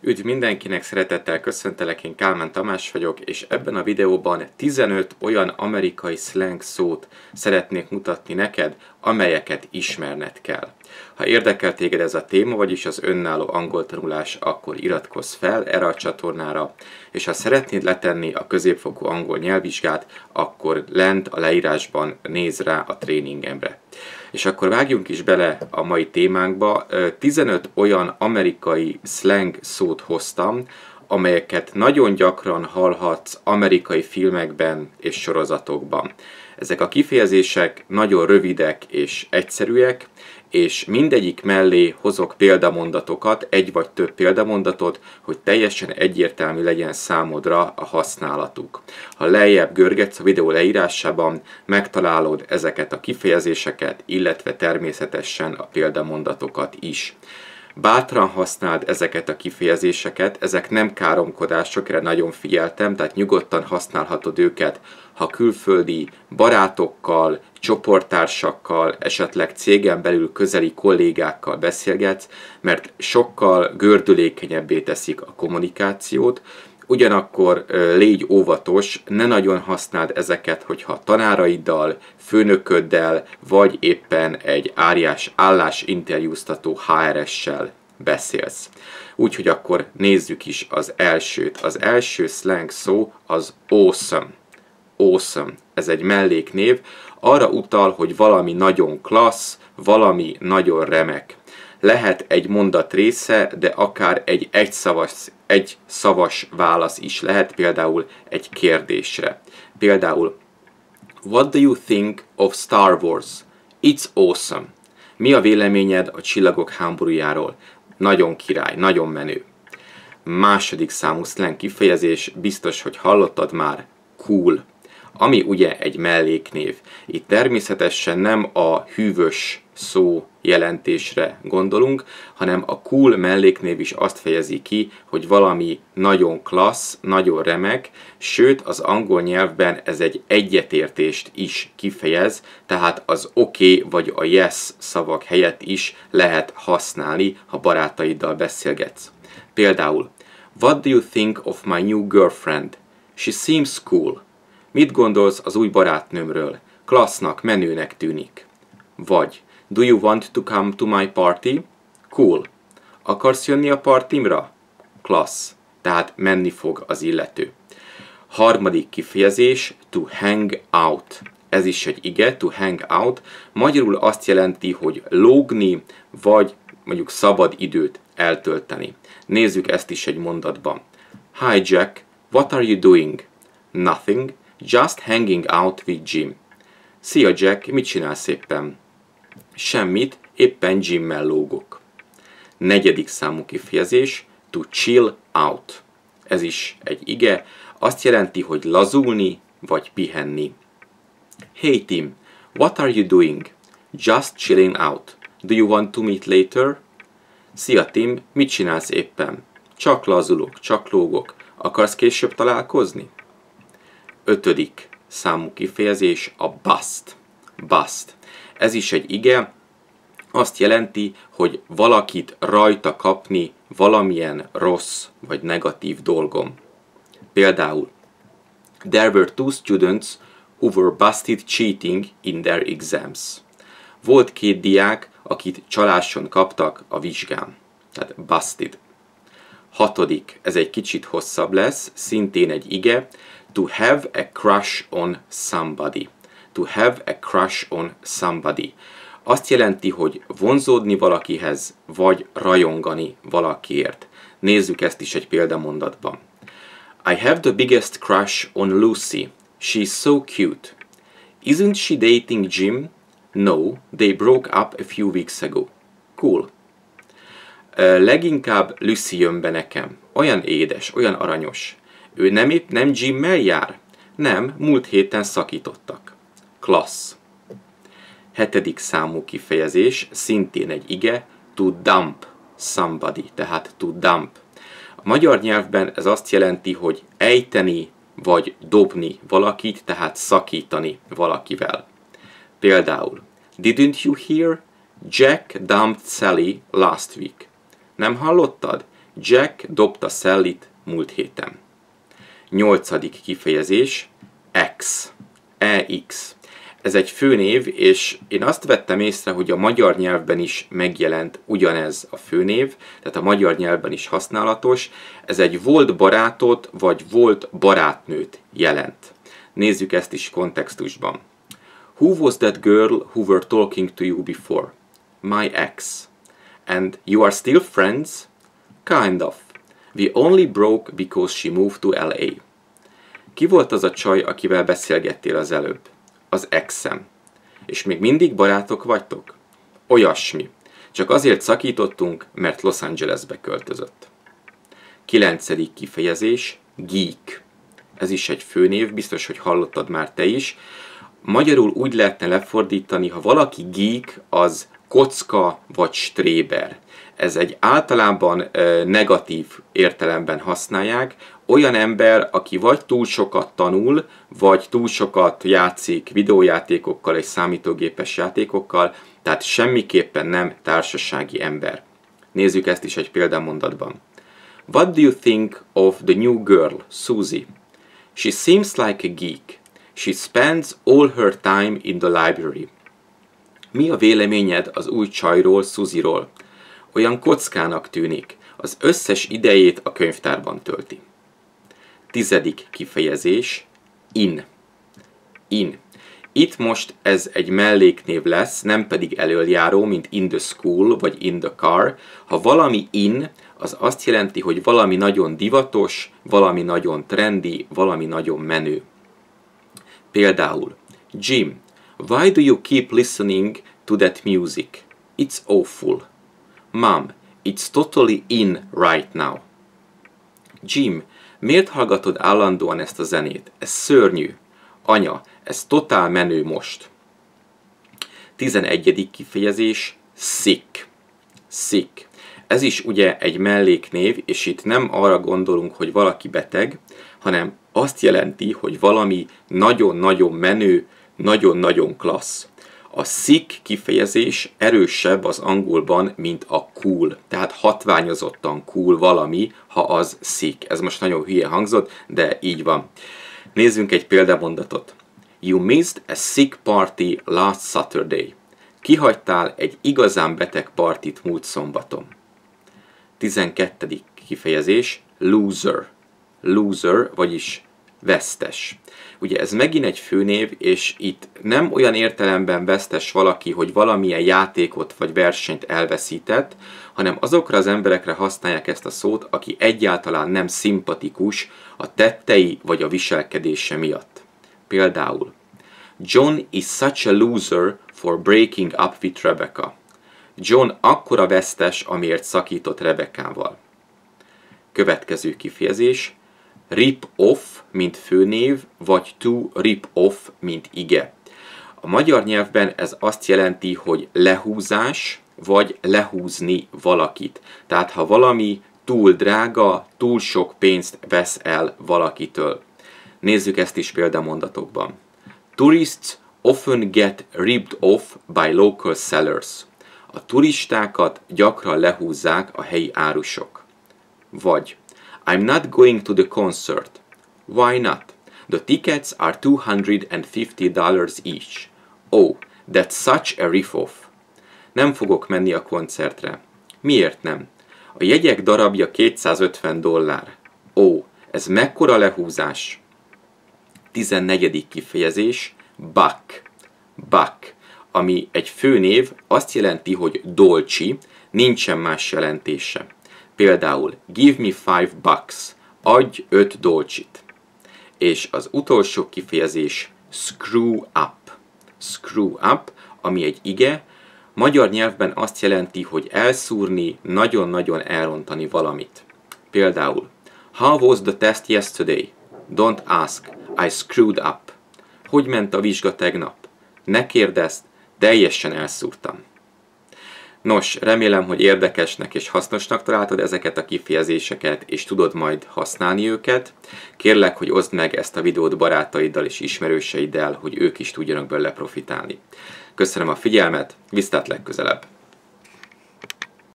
Üdv mindenkinek, szeretettel köszöntelek, én Kálmán Tamás vagyok, és ebben a videóban 15 olyan amerikai slang szót szeretnék mutatni neked, amelyeket ismerned kell. Ha érdekel téged ez a téma, vagyis az önálló angoltanulás, akkor iratkozz fel erre a csatornára, és ha szeretnéd letenni a középfokú angol nyelvvizsgát, akkor lent a leírásban nézz rá a tréningemre. És akkor vágjunk is bele a mai témánkba. 15 olyan amerikai slang szót hoztam, amelyeket nagyon gyakran hallhatsz amerikai filmekben és sorozatokban. Ezek a kifejezések nagyon rövidek és egyszerűek, és mindegyik mellé hozok példamondatokat, egy vagy több példamondatot, hogy teljesen egyértelmű legyen számodra a használatuk. Ha lejjebb görgetsz a videó leírásában, megtalálod ezeket a kifejezéseket, illetve természetesen a példamondatokat is. Bátran használd ezeket a kifejezéseket, ezek nem káromkodások, erre nagyon figyeltem, tehát nyugodtan használhatod őket, ha külföldi barátokkal, csoporttársakkal, esetleg cégen belül közeli kollégákkal beszélgetsz, mert sokkal gördülékenyebbé teszik a kommunikációt. Ugyanakkor légy óvatos, ne nagyon használd ezeket, hogyha tanáraiddal, főnököddel, vagy éppen egy állásinterjúztató HR-essel beszélsz. Úgyhogy akkor nézzük is az elsőt. Az első slang szó az awesome. Awesome. Ez egy melléknév. Arra utal, hogy valami nagyon klassz, valami nagyon remek. Lehet egy mondat része, de akár egy egyszavas válasz is lehet, például egy kérdésre. Például, what do you think of Star Wars? It's awesome. Mi a véleményed a Csillagok háborújáról? Nagyon király, nagyon menő. Második számú slang kifejezés, biztos, hogy hallottad már, cool. Ami ugye egy melléknév. Itt természetesen nem a hűvös szó jelentésre gondolunk, hanem a cool melléknév is azt fejezi ki, hogy valami nagyon klassz, nagyon remek, sőt az angol nyelvben ez egy egyetértést is kifejez, tehát az oké vagy a yes szavak helyett is lehet használni, ha barátaiddal beszélgetsz. Például, what do you think of my new girlfriend? She seems cool. Mit gondolsz az új barátnőmről? Klassznak, menőnek tűnik. Vagy, do you want to come to my party? Cool. Akarsz jönni a partimra? Klassz. Tehát menni fog az illető. Harmadik kifejezés, to hang out. Ez is egy ige, to hang out. Magyarul azt jelenti, hogy lógni, vagy mondjuk szabad időt eltölteni. Nézzük ezt is egy mondatban. Hi Jack, what are you doing? Nothing, just hanging out with Jim. Szia Jack, mit csinálsz éppen? Semmit, éppen Jimmel lógok. Negyedik számú kifejezés, to chill out. Ez is egy ige, azt jelenti, hogy lazulni vagy pihenni. Hey Tim, what are you doing? Just chilling out. Do you want to meet later? Szia Tim, mit csinálsz éppen? Csak lazulok, csak lógok. Akarsz később találkozni? Ötödik számú kifejezés a bust. Bust. Ez is egy ige, azt jelenti, hogy valakit rajta kapni valamilyen rossz vagy negatív dolgom. Például, there were two students who were busted cheating in their exams. Volt két diák, akit csaláson kaptak a vizsgán. Tehát busted. Hatodik, ez egy kicsit hosszabb lesz, szintén egy ige, to have a crush on somebody. To have a crush on somebody. Azt jelenti, hogy vonzódni valakihez, vagy rajongani valakiért. Nézzük ezt is egy példamondatban. I have the biggest crush on Lucy. She's so cute. Isn't she dating Jim? No, they broke up a few weeks ago. Cool. Leginkább Lucy jön be nekem. Olyan édes, olyan aranyos. Ő nem Jimmel jár? Nem, múlt héten szakítottak. Klassz. Hetedik számú kifejezés, szintén egy ige, to dump somebody, tehát to dump. A magyar nyelvben ez azt jelenti, hogy ejteni vagy dobni valakit, tehát szakítani valakivel. Például, didn't you hear? Jack dumped Sally last week. Nem hallottad? Jack dobta Sallyt múlt héten. 8. kifejezés, X. EX. Ez egy főnév, és én azt vettem észre, hogy a magyar nyelvben is megjelent ugyanez a főnév, tehát a magyar nyelvben is használatos. Ez egy volt barátot, vagy volt barátnőt jelent. Nézzük ezt is kontextusban. Who was that girl who were talking to you before? My ex. And you are still friends? Kind of. We only broke because she moved to LA. Ki volt az a csaj, akivel beszélgettél az előbb? Az exem. És még mindig barátok vagytok? Olyasmi. Csak azért szakítottunk, mert Los Angelesbe költözött. 9. kifejezés, geek. Ez is egy főnév, biztos, hogy hallottad már te is. Magyarul úgy lehetne lefordítani, ha valaki geek, az kocka vagy stréber. Ez egy általában negatív értelemben használják. Olyan ember, aki vagy túl sokat tanul, vagy túl sokat játszik videójátékokkal és számítógépes játékokkal, tehát semmiképpen nem társasági ember. Nézzük ezt is egy példamondatban. What do you think of the new girl, Susie? She seems like a geek. She spends all her time in the library. Mi a véleményed az új csajról, Susie-ról? Olyan kockának tűnik, az összes idejét a könyvtárban tölti. 10. kifejezés, in. In. Itt most ez egy melléknév lesz, nem pedig elöljáró, mint in the school vagy in the car. Ha valami in, az azt jelenti, hogy valami nagyon divatos, valami nagyon trendy, valami nagyon menő. Például, Jim, why do you keep listening to that music? It's awful. Mom, it's totally in right now. Jim, miért hallgatod állandóan ezt a zenét? Ez szörnyű. Anya, ez totál menő most. 11. kifejezés, sick. Sick. Ez is ugye egy melléknév, és itt nem arra gondolunk, hogy valaki beteg, hanem azt jelenti, hogy valami nagyon-nagyon menő, nagyon-nagyon klassz. A sick kifejezés erősebb az angolban, mint a cool. Tehát hatványozottan cool valami, ha az sick. Ez most nagyon hülye hangzott, de így van. Nézzünk egy példamondatot. You missed a sick party last Saturday. Kihagytál egy igazán beteg partit múlt szombaton. 12. kifejezés, loser. Loser, vagyis vesztes. Ugye ez megint egy főnév, és itt nem olyan értelemben vesztes valaki, hogy valamilyen játékot vagy versenyt elveszített, hanem azokra az emberekre használják ezt a szót, aki egyáltalán nem szimpatikus a tettei vagy a viselkedése miatt. Például, John is such a loser for breaking up with Rebecca. John akkora vesztes, amiért szakított Rebeccával. Következő kifejezés, rip-off, mint főnév, vagy to rip-off, mint ige. A magyar nyelvben ez azt jelenti, hogy lehúzás, vagy lehúzni valakit. Tehát, ha valami túl drága, túl sok pénzt vesz el valakitől. Nézzük ezt is példamondatokban. Tourists often get ripped off by local sellers. A turistákat gyakran lehúzzák a helyi árusok. Vagy I'm not going to the concert. Why not? The tickets are $250 each. Oh, that's such a riff-off. Nem fogok menni a koncertre. Miért nem? A jegyek darabja $250. Oh, ez mekkora lehúzás? 14. kifejezés, buck. Buck, ami egy főnév, azt jelenti, hogy dolcsi, nincsen más jelentése. Például, give me $5, adj 5 dolcsit. És az utolsó kifejezés, screw up. Screw up, ami egy ige, magyar nyelvben azt jelenti, hogy elszúrni, nagyon-nagyon elrontani valamit. Például, how was the test yesterday? Don't ask, I screwed up. Hogy ment a vizsga tegnap? Ne kérdezd, teljesen elszúrtam. Nos, remélem, hogy érdekesnek és hasznosnak találtad ezeket a kifejezéseket, és tudod majd használni őket. Kérlek, hogy oszd meg ezt a videót barátaiddal és ismerőseiddel, hogy ők is tudjanak belőle profitálni. Köszönöm a figyelmet, viszlát legközelebb!